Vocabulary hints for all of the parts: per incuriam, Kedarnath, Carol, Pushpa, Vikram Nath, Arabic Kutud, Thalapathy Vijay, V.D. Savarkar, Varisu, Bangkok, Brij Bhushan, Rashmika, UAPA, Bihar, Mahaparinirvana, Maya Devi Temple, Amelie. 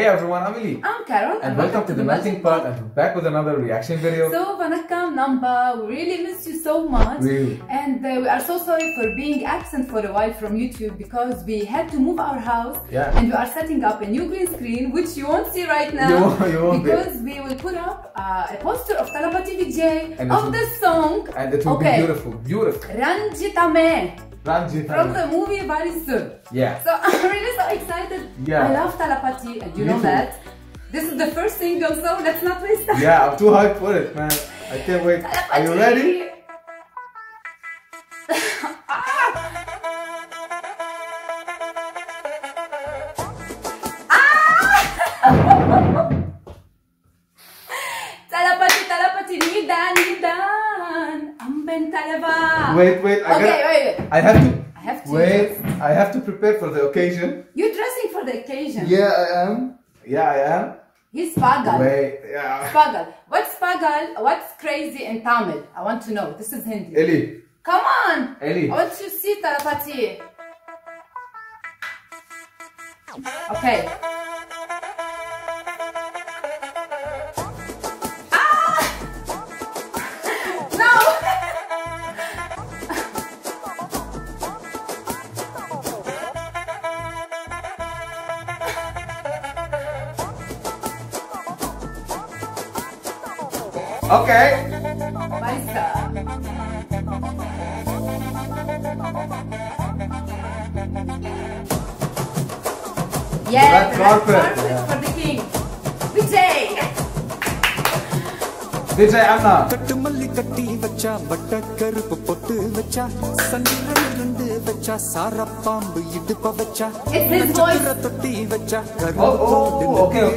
Hey everyone, Amelie. I'm Carol. And welcome to the melting pot. And we're back with another reaction video. So, Vanakkam Namba, we really missed you so much. Really? And we are so sorry for being absent for a while from YouTube because we had to move our house. Yeah. And we are setting up a new green screen, which you won't see right now. You won't because we will put up a poster of Thalapathy Vijay of the song. And it will be beautiful, beautiful. Ranjitame. From the movie Varisu. Yeah. So I'm really so excited. Yeah. I love Thalapathy and you know that. This is the first single, so let's not waste time. Yeah, I'm too hyped for it, man. I can't wait. Thalapathy. Are you ready? Thalapathy, Thalapathy, nidan. Amben Thalava. Wait, I have to prepare for the occasion. You're dressing for the occasion. Yeah, I am. He's Spagal. Wait, yeah. Spagal. What's Spagal? What's crazy in Tamil? I want to know. This is Hindi. Eli. Come on. Eli. I want to see Thalapathy. Okay. Okay. Barista. Yeah, that's for the king. Vijay. Vijay Anna. Kattumalli katti vacha vatta karupu pottu vacha sanniran irundu vacha sarappambu idupa vacha. It's his voice. Oh, okay.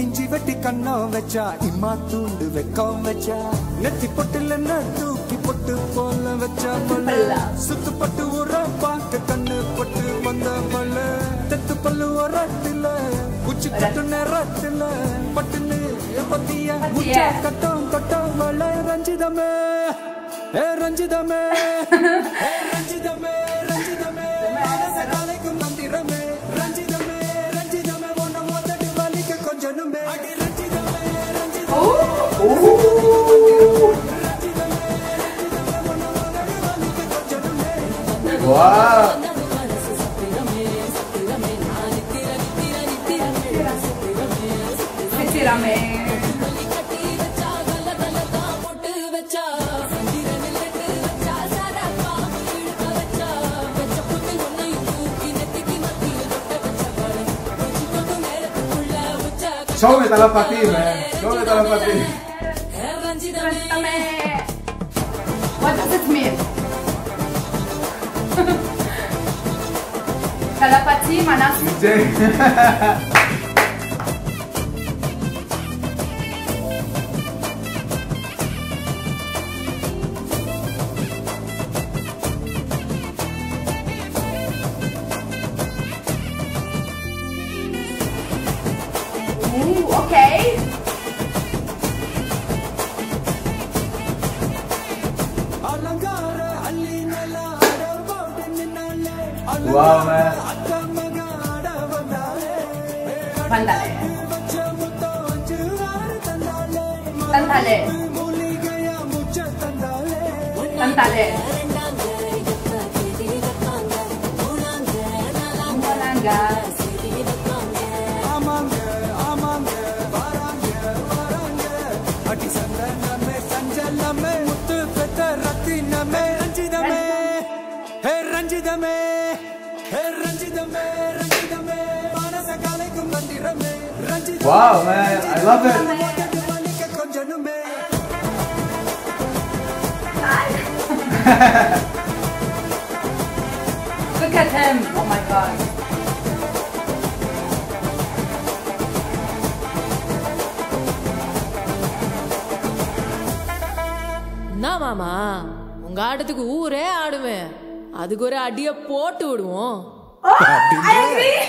Inji vetti kanna vacha imma tundu vekkam vacha netti pottilana thooki pottu pola vacha malla suttu pottu ora paaka kanna pottu vanda malla tettu pallu orattila kuchi kottu nerattila pattile patiya mucha kattam kattam malla ranjidame e ranjidame e ranjidame ranjidame assalamualaikum nandirame ranjidame ranjidame vona mota diwali ke konjanume adi ranjidame ranjidame oh wow. Show me Thalapathy, man. Show me Thalapathy. What does it mean? Thalapathy, Manasi. Okay. Wow, man. Tandaale. Wow, man, I love it. Look at him. Oh my god. Na mama, unga aadathukku oore aaduve. Adukku oru adiya pottu viduvom. I agree.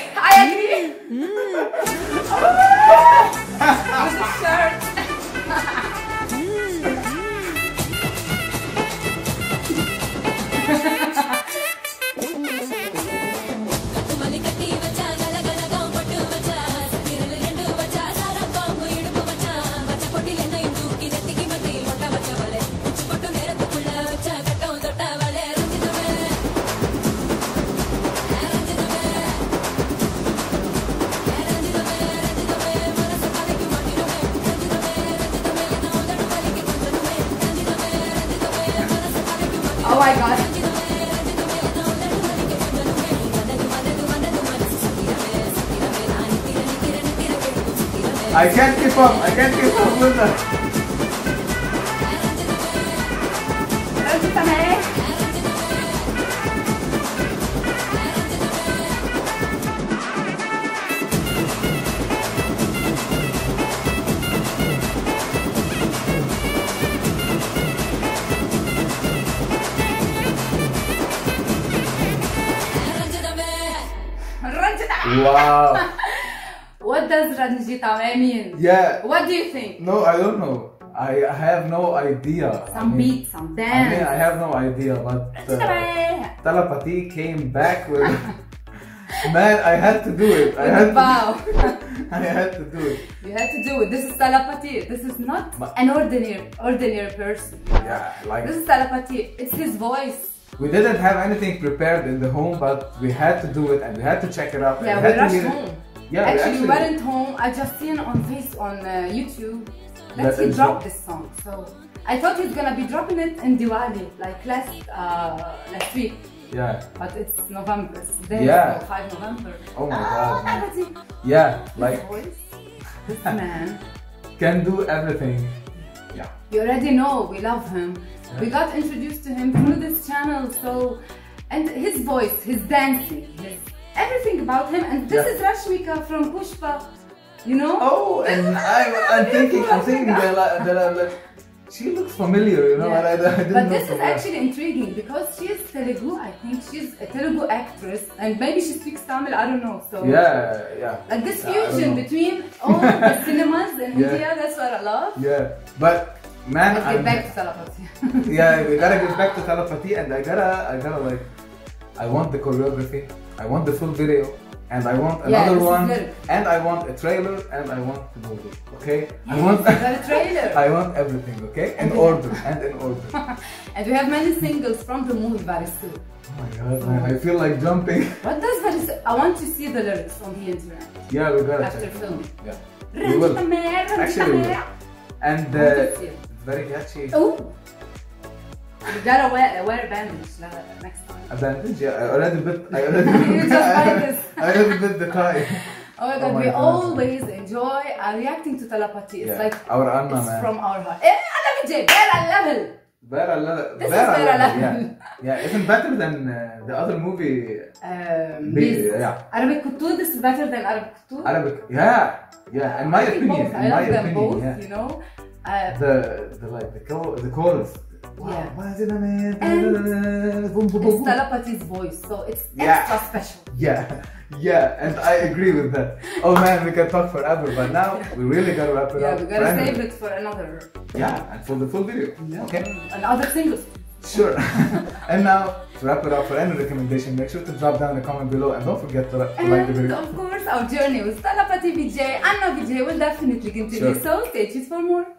I can't keep up. I can't keep up with her. Wow. What does Ranjitame mean? Yeah. What do you think? No, I don't know. I have no idea. Some beat, some dance. I have no idea, but Thalapathy came back with man, I had to do it. I had I had to do it. You had to do it. This is Thalapathy. This is not an ordinary person. Yeah, like this is Thalapathy. It's his voice. We didn't have anything prepared in the home, but we had to do it and we had to check it out. Yeah, and we had to home. Yeah, actually, we weren't home. I just seen on YouTube that he dropped this song. So I thought he's gonna be dropping it in Diwali, like last week. Yeah. But it's November. Today is 5 November. Oh my God. Man. Yeah, like his voice, this man can do everything. Yeah. You already know we love him. Yeah. We got introduced to him through this channel. So, and his voice, his dancing, his everything about him. And this is Rashmika from Pushpa, you know. Oh, and I'm thinking that she looks familiar, you know. Yeah. But this is actually intriguing because she is Telugu. I think she's a Telugu actress, and maybe she speaks Tamil. I don't know. So yeah. Like this fusion between all the cinemas in India. That's what I love. Yeah, but. Man, let's get back to Thalapathy. Yeah, we gotta get back to Thalapathy, and I gotta like, I want the choreography, I want the full video, and I want another one, and I want a trailer, and I want the movie. Okay, yeah, I want a trailer. I want everything. Okay, in order and in order. And we have many singles from the movie Varisu. Oh my God, man, I feel like jumping. What does Varisu? I want to see the lyrics on the internet. Yeah, we gotta after film. Yeah, we will. Actually, we will. And. Very catchy. Oh! You gotta wear a bandage next time. A bandage? Yeah, I already bit you just like this. I already bit the tie. Oh my God, we always enjoy reacting to Thalapathy. It's like, it's man. From our heart. This is Vera level. Yeah, even better than the other movie. Arabic Kutud, this is better than Arabic Kutud. Arabic, yeah, in my opinion. I love them both, you know. The chorus. Wow. Yeah. And it's Thalapathy's voice, so it's extra special. Yeah, and I agree with that. Oh man, we can talk forever, but now we really gotta wrap it up. Yeah, we gotta save it for another. Yeah, and for the full video. Yeah. Okay. And other singles. Sure. And now to wrap it up, for any recommendation, make sure to drop down a comment below and don't forget to like the video. Of course, our journey with Thalapathy Vijay and Vijay will definitely continue. So stay tuned for more.